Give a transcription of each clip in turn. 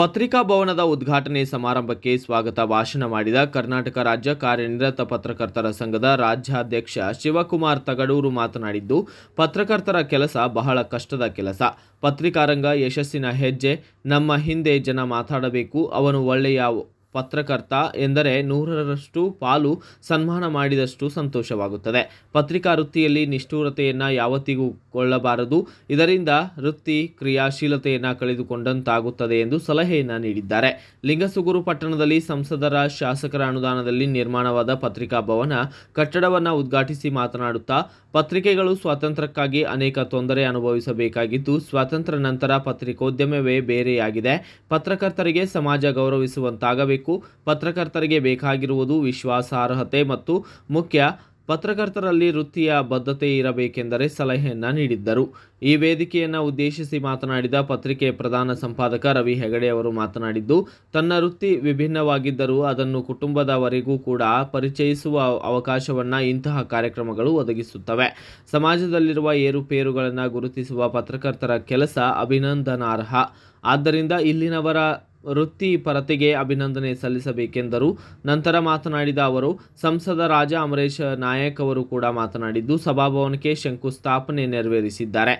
ಪತ್ರಿಕಾ ಭವನದ ಉದ್ಘಾಟನೆ ಸಮಾರಂಭಕ್ಕೆ ಸ್ವಾಗತ ಭಾಷಣ ಮಾಡಿದ ಕರ್ನಾಟಕ ರಾಜ್ಯ ಕಾರ್ಯನಿರತ ಪತ್ರಕರ್ತರ ಸಂಘದ ರಾಜ್ಯಾಧ್ಯಕ್ಷ ಶಿವಕುಮಾರ್ ತಗಡೂರು ಮಾತನಾಡಿದ್ದು, ಪತ್ರಕರ್ತರ ಕೆಲಸ ಬಹಳ ಕಷ್ಟದ ಕೆಲಸ. ಪತ್ರಿಕಾರಂಗ ಯಶಸ್ಸಿನ ಹೆಜ್ಜೆ. ನಮ್ಮ ಹಿಂದೆ ಜನ ಮಾತಾಡಬೇಕು. ಅವನು ಒಳ್ಳೆಯ ಪತ್ರಕರ್ತ ಎಂದರೆ 100ರಷ್ಟು ಪಾಲು ಸನ್ಮಾನ ಮಾಡಿದಷ್ಟು ಸಂತೋಷವಾಗುತ್ತದೆ. ಪತ್ರಿಕಾ ವೃತ್ತಿಯಲ್ಲಿ ನಿಷ್ಠುರತೆಯನ್ನು ಯಾವತ್ತಿಗೂ ಕೊಳ್ಳಬಾರದು. ಇದರಿಂದ ವೃತ್ತಿ ಕ್ರಿಯಾಶೀಲತೆಯನ್ನು ಕಳೆದುಕೊಂಡಂತಾಗುತ್ತದೆ ಎಂದು ಸಲಹೆಯನ್ನು ನೀಡಿದ್ದಾರೆ. ಲಿಂಗಸೂರು ಪಟ್ಟಣದಲ್ಲಿ ಸಂಸದರ ಶಾಸಕರ ಅನುದಾನದಲ್ಲಿ ನಿರ್ಮಾಣವಾದ ಪತ್ರಿಕಾ ಭವನ ಕಟ್ಟಡವನ್ನು ಉದ್ಘಾಟಿಸಿ ಮಾತನಾಡುತ್ತಾ, ಪತ್ರಿಕೆಗಳು ಸ್ವಾತಂತ್ರ್ಯಕ್ಕಾಗಿ ಅನೇಕ ತೊಂದರೆ ಅನುಭವಿಸಬೇಕಾಗಿದ್ದು, ಸ್ವಾತಂತ್ರ್ಯ ನಂತರ ಪತ್ರಿಕೋದ್ಯಮವೇ ಬೇರೆಯಾಗಿದೆ. ಪತ್ರಕರ್ತರಿಗೆ ಸಮಾಜ ಗೌರವಿಸುವಂತಾಗಬೇಕು. ಪತ್ರಕರ್ತರಿಗೆ ಬೇಕಾಗಿರುವುದು ವಿಶ್ವಾಸಾರ್ಹತೆ ಮತ್ತು ಮುಖ್ಯ ಪತ್ರಕರ್ತರಲ್ಲಿ ವೃತ್ತಿಯ ಬದ್ಧತೆ ಇರಬೇಕೆಂದರೆ ಸಲಹೆಯನ್ನ ನೀಡಿದ್ದರು. ಈ ವೇದಿಕೆಯನ್ನು ಉದ್ದೇಶಿಸಿ ಮಾತನಾಡಿದ ಪತ್ರಿಕೆ ಪ್ರಧಾನ ಸಂಪಾದಕ ರವಿ ಹೆಗಡೆ ಅವರು ಮಾತನಾಡಿದ್ದು, ತನ್ನ ವೃತ್ತಿ ವಿಭಿನ್ನವಾಗಿದ್ದರೂ ಅದನ್ನು ಕುಟುಂಬದವರೆಗೂ ಕೂಡ ಪರಿಚಯಿಸುವ ಅವಕಾಶವನ್ನು ಇಂತಹ ಕಾರ್ಯಕ್ರಮಗಳು ಒದಗಿಸುತ್ತವೆ. ಸಮಾಜದಲ್ಲಿರುವ ಏರುಪೇರುಗಳನ್ನು ಗುರುತಿಸುವ ಪತ್ರಕರ್ತರ ಕೆಲಸ ಅಭಿನಂದನಾರ್ಹ. ಆದ್ದರಿಂದ ಇಲ್ಲಿನವರ ವೃತ್ತಿಪರತೆಗೆ ಅಭಿನಂದನೆ ಸಲ್ಲಿಸಬೇಕೆಂದರು. ನಂತರ ಮಾತನಾಡಿದ ಅವರು, ಸಂಸದ ರಾಜ ಅಮರೇಶ್ ನಾಯಕ್ ಅವರು ಕೂಡ ಮಾತನಾಡಿದ್ದು, ಸಭಾಭವನಕ್ಕೆ ಶಂಕುಸ್ಥಾಪನೆ ನೆರವೇರಿಸಿದ್ದಾರೆ.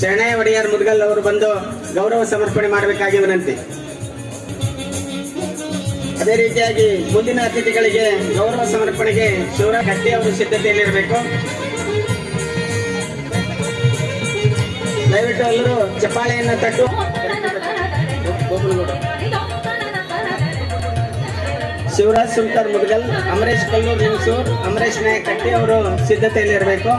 ಶರಣಯ್ಯ ಒಡೆಯರ್ ಮುದ್ಗಲ್ ಅವರು ಬಂದು ಗೌರವ ಸಮರ್ಪಣೆ ಮಾಡಬೇಕಾಗಿ ವಿನಂತಿ. ಅದೇ ರೀತಿಯಾಗಿ ಮುಂದಿನ ಅತಿಥಿಗಳಿಗೆ ಗೌರವ ಸಮರ್ಪಣೆಗೆ ಶಿವರಾಜ್ ಗಟ್ಟಿ ಅವರು ಸಿದ್ಧತೆಯಲ್ಲಿರಬೇಕು. ದಯವಿಟ್ಟು ಎಲ್ಲರೂ ಚಪ್ಪಾಳೆಯನ್ನು ತಟ್ಟು ಶಿವರಾಜ್ ಸುಲ್ತಾರ್ ಮುದ್ಗಲ್, ಅಮರೇಶ್ ಕಲ್ಲೂರ್ ಲಿಂಗಸೂರ್, ಅಮರೇಶ್ ನಾಯಕ್ ಗಟ್ಟಿ ಅವರು ಸಿದ್ಧತೆಯಲ್ಲಿರಬೇಕು.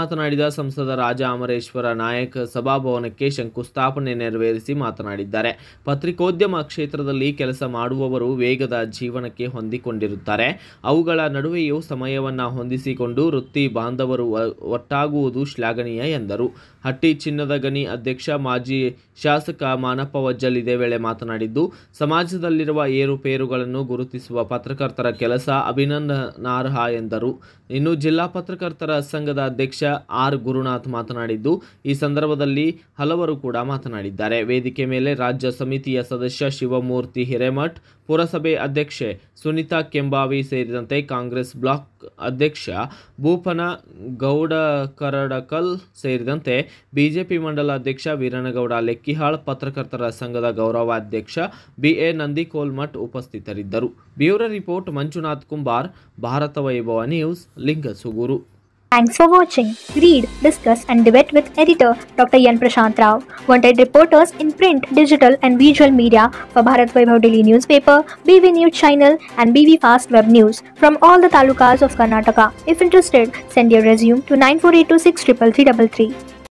ಮಾತನಾಡಿದ ಸಂಸದ ರಾಜ ಅಮರೇಶ್ವರ ನಾಯಕ್ ಸಭಾಭವನಕ್ಕೆ ಶಂಕುಸ್ಥಾಪನೆ ನೆರವೇರಿಸಿ ಮಾತನಾಡಿದ್ದಾರೆ. ಪತ್ರಿಕೋದ್ಯಮ ಕ್ಷೇತ್ರದಲ್ಲಿ ಕೆಲಸ ಮಾಡುವವರು ವೇಗದ ಜೀವನಕ್ಕೆ ಹೊಂದಿಕೊಂಡಿರುತ್ತಾರೆ. ಅವುಗಳ ನಡುವೆಯೂ ಸಮಯವನ್ನು ಹೊಂದಿಸಿಕೊಂಡು ವೃತ್ತಿ ಬಾಂಧವರು ಒಟ್ಟಾಗುವುದು ಶ್ಲಾಘನೀಯ ಎಂದರು. ಹಟ್ಟಿ ಚಿನ್ನದ ಗಣಿ ಅಧ್ಯಕ್ಷ ಮಾಜಿ ಶಾಸಕ ಮಾನಪ್ಪ ವಜ್ಜಲ್ ಇದೇ ವೇಳೆ ಮಾತನಾಡಿದ್ದು, ಸಮಾಜದಲ್ಲಿರುವ ಏರುಪೇರುಗಳನ್ನು ಗುರುತಿಸುವ ಪತ್ರಕರ್ತರ ಕೆಲಸ ಅಭಿನಂದನಾರ್ಹ ಎಂದರು. ಇನ್ನು ಜಿಲ್ಲಾ ಪತ್ರಕರ್ತರ ಸಂಘದ ಅಧ್ಯಕ್ಷ ಆರ್ ಗುರುನಾಥ್ ಮಾತನಾಡಿದ್ದು, ಈ ಸಂದರ್ಭದಲ್ಲಿ ಹಲವರು ಕೂಡ ಮಾತನಾಡಿದ್ದಾರೆ. ವೇದಿಕೆ ಮೇಲೆ ರಾಜ್ಯ ಸಮಿತಿಯ ಸದಸ್ಯ ಶಿವಮೂರ್ತಿ ಹಿರೇಮಠ್, ಪುರಸಭೆ ಅಧ್ಯಕ್ಷೆ ಸುನೀತಾ ಕೆಂಬಾವಿ ಸೇರಿದಂತೆ ಕಾಂಗ್ರೆಸ್ ಬ್ಲಾಕ್ ಅಧ್ಯಕ್ಷ ಭೂಪನ ಗೌಡ ಕರಡಕಲ್ ಸೇರಿದಂತೆ ಬಿಜೆಪಿ ಮಂಡಲ ಅಧ್ಯಕ್ಷ ವೀರನಗೌಡ ಲೆಕ್ಕಿಹಾಳ್, ಪತ್ರಕರ್ತರ ಸಂಘದ ಗೌರವಾಧ್ಯಕ್ಷ ಬಿಎ ನಂದಿಕೋಲ್ಮಠ್ ಉಪಸ್ಥಿತರಿದ್ದರು. Bureau report Manjunath Kumbar, Bharat Vaibhav news, Lingsugur. Thanks for watching. Read, discuss and debate with editor Dr. Yan Prashant Rao. Wanted reporters in print, digital and visual media for Bharat Vaibhav Daily Newspaper, BV News Channel and BV Fast Web News from all the talukas of Karnataka. If interested, send your resume to 9482633333.